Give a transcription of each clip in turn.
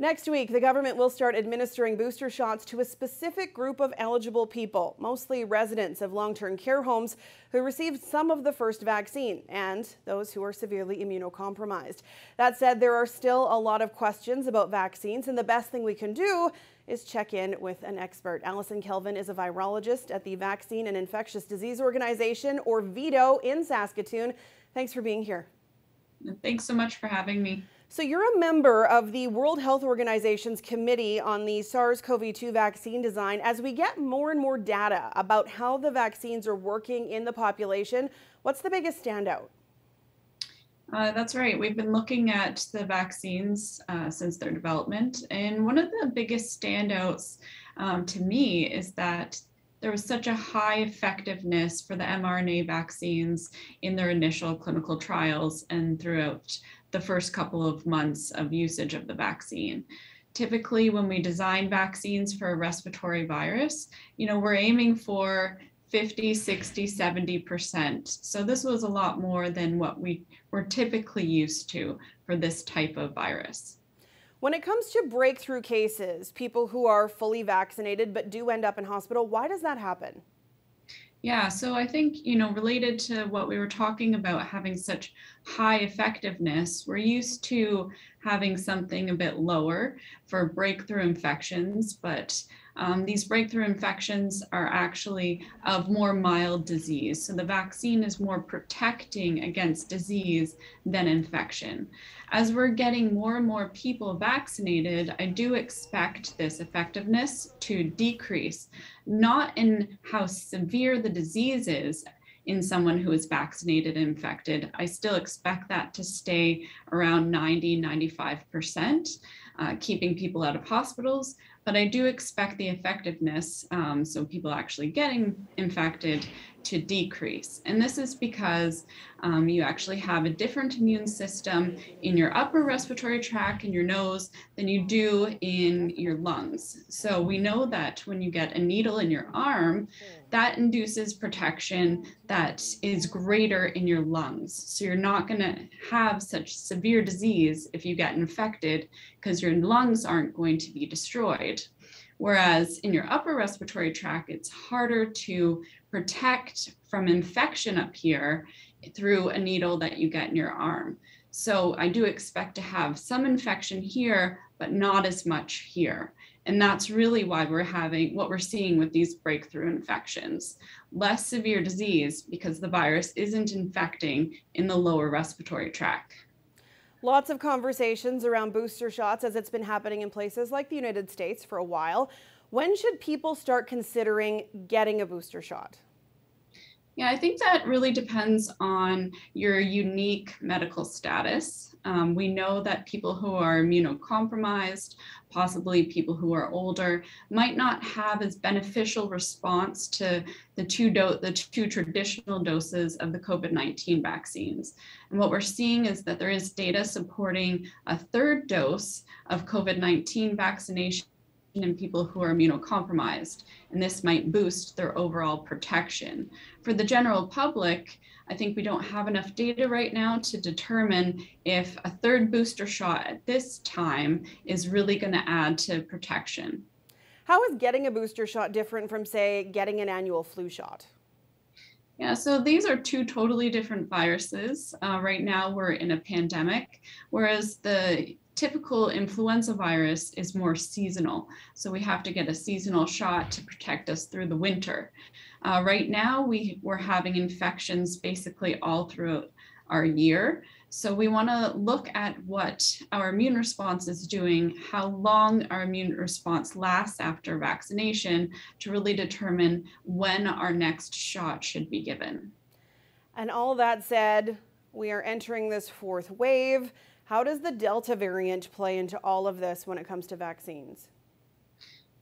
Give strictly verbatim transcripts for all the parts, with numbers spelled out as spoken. Next week, the government will start administering booster shots to a specific group of eligible people, mostly residents of long-term care homes who received some of the first vaccine and those who are severely immunocompromised. That said, there are still a lot of questions about vaccines, and the best thing we can do is check in with an expert. Alyson Kelvin is a virologist at the Vaccine and Infectious Disease Organization, or V I D O, in Saskatoon. Thanks for being here. Thanks so much for having me. So you're a member of the World Health Organization's Committee on the SARS CoV two Vaccine Design. As we get more and more data about how the vaccines are working in the population, what's the biggest standout? Uh, that's right. We've been looking at the vaccines uh, since their development. And one of the biggest standouts um, to me is that there was such a high effectiveness for the mRNA vaccines in their initial clinical trials and throughout the first couple of months of usage of the vaccine. Typically, when we design vaccines for a respiratory virus, you know, we're aiming for fifty, sixty, seventy percent. So this was a lot more than what we were typically used to for this type of virus. When it comes to breakthrough cases, people who are fully vaccinated but do end up in hospital, why does that happen? Yeah, so I think, you know, related to what we were talking about, having such high effectiveness, we're used to having something a bit lower for breakthrough infections, but um, these breakthrough infections are actually of more mild disease. So the vaccine is more protecting against disease than infection. As we're getting more and more people vaccinated, I do expect this effectiveness to decrease, not in how severe the disease is in someone who is vaccinated and infected. I still expect that to stay around ninety, ninety-five percent, uh, keeping people out of hospitals. But I do expect the effectiveness, um, so people actually getting infected, to decrease. And this is because um, you actually have a different immune system in your upper respiratory tract, in your nose, than you do in your lungs. So we know that when you get a needle in your arm, that induces protection that is greater in your lungs. So you're not going to have such severe disease if you get infected, because your lungs aren't going to be destroyed. Whereas in your upper respiratory tract, it's harder to protect from infection up here through a needle that you get in your arm. So I do expect to have some infection here, but not as much here. And that's really why we're having what we're seeing with these breakthrough infections. Less severe disease because the virus isn't infecting in the lower respiratory tract. Lots of conversations around booster shots, as it's been happening in places like the United States for a while. When should people start considering getting a booster shot? Yeah, I think that really depends on your unique medical status. Um, we know that people who are immunocompromised, possibly people who are older, might not have as beneficial response to the two, do the two traditional doses of the COVID nineteen vaccines. And what we're seeing is that there is data supporting a third dose of COVID nineteen vaccination in people who are immunocompromised, and this might boost their overall protection. For the general public, I think we don't have enough data right now to determine if a third booster shot at this time is really going to add to protection. How is getting a booster shot different from, say, getting an annual flu shot? Yeah, so these are two totally different viruses. Uh, right now we're in a pandemic, whereas the typical influenza virus is more seasonal, so we have to get a seasonal shot to protect us through the winter. Uh, right now, we, we're having infections basically all throughout our year, so we want to look at what our immune response is doing, how long our immune response lasts after vaccination, to really determine when our next shot should be given. And all that said, we are entering this fourth wave. How does the Delta variant play into all of this when it comes to vaccines?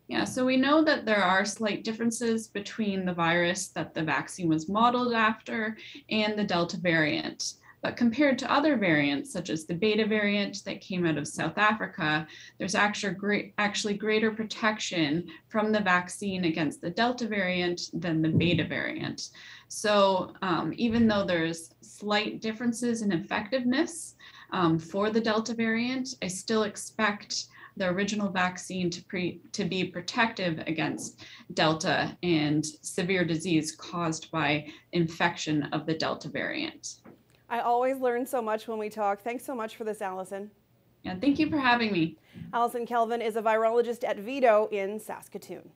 Yeah, so we know that there are slight differences between the virus that the vaccine was modeled after and the Delta variant. But compared to other variants, such as the beta variant that came out of South Africa, there's actually, great, actually greater protection from the vaccine against the Delta variant than the beta variant. So um, even though there's slight differences in effectiveness, Um, for the Delta variant, I still expect the original vaccine to, pre, to be protective against Delta and severe disease caused by infection of the Delta variant. I always learn so much when we talk. Thanks so much for this, Alyson. Yeah, thank you for having me. Alyson Kelvin is a virologist at Vito in Saskatoon.